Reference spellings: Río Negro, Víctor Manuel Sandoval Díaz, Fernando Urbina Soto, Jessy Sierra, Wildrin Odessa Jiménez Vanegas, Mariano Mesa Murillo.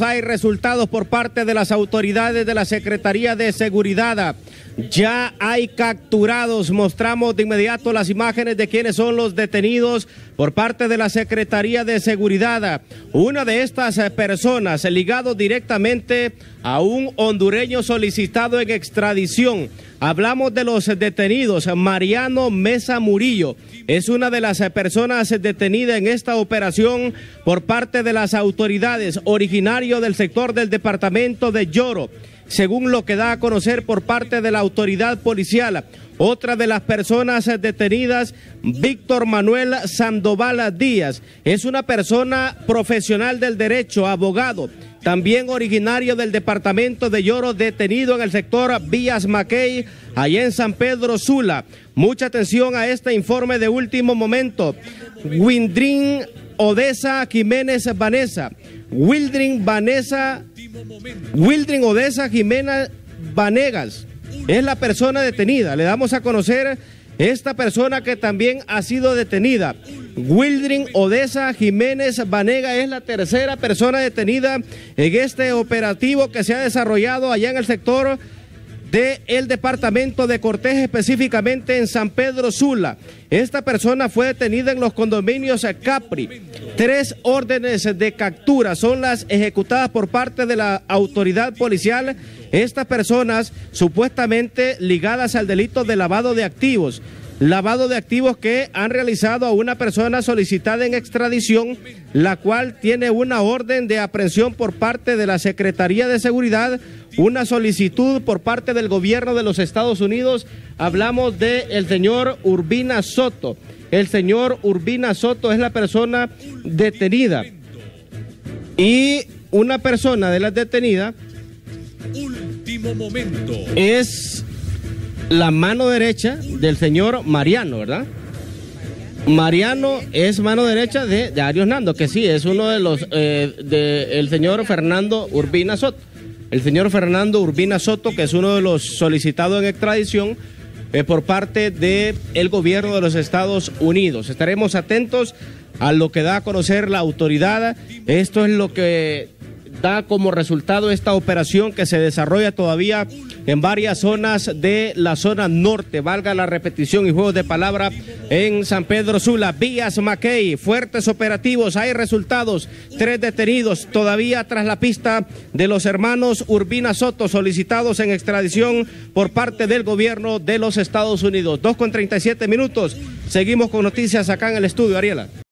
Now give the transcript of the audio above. Hay resultados por parte de las autoridades de la Secretaría de Seguridad. Ya hay capturados. Mostramos de inmediato las imágenes de quienes son los detenidos por parte de la Secretaría de Seguridad. Una de estas personas ligado directamente a un hondureño solicitado en extradición. Hablamos de los detenidos. Mariano Mesa Murillo es una de las personas detenidas en esta operación por parte de las autoridades, originario del sector del departamento de Yoro, según lo que da a conocer por parte de la autoridad policial. Otra de las personas detenidas, Víctor Manuel Sandoval Díaz, es una persona profesional del derecho, abogado, también originario del departamento de Yoro, detenido en el sector Villas Maquey, allá en San Pedro Sula. Mucha atención a este informe de último momento. Wildrin Odessa Jiménez Vanegas. Wildrin Odessa Jiménez Vanegas es la persona detenida. Le damos a conocer esta persona que también ha sido detenida. Wildrin Odessa Jiménez Vanegas es la tercera persona detenida en este operativo que se ha desarrollado allá en el sector del departamento de Cortés, específicamente en San Pedro Sula. Esta persona fue detenida en los condominios Capri. 3 órdenes de captura son las ejecutadas por parte de la autoridad policial. Estas personas supuestamente ligadas al delito de lavado de activos. Lavado de activos que han realizado a una persona solicitada en extradición, la cual tiene una orden de aprehensión por parte de la Secretaría de Seguridad, una solicitud por parte del gobierno de los Estados Unidos. Hablamos del señor Urbina Soto. El señor Urbina Soto es la persona detenida. Y una persona de las detenidas es la mano derecha del señor Mariano, ¿verdad? Mariano es mano derecha de Ario Hernando, que sí, es uno de los del señor Fernando Urbina Soto. El señor Fernando Urbina Soto, que es uno de los solicitados en extradición por parte del gobierno de los Estados Unidos. Estaremos atentos a lo que da a conocer la autoridad. Esto es lo que da como resultado esta operación que se desarrolla todavía en varias zonas de la zona norte, valga la repetición y juegos de palabra, en San Pedro Sula, Villas Maquey. Fuertes operativos, hay resultados, 3 detenidos todavía tras la pista de los hermanos Urbina Soto, solicitados en extradición por parte del gobierno de los Estados Unidos. 2:37 minutos, seguimos con noticias acá en el estudio, Ariela.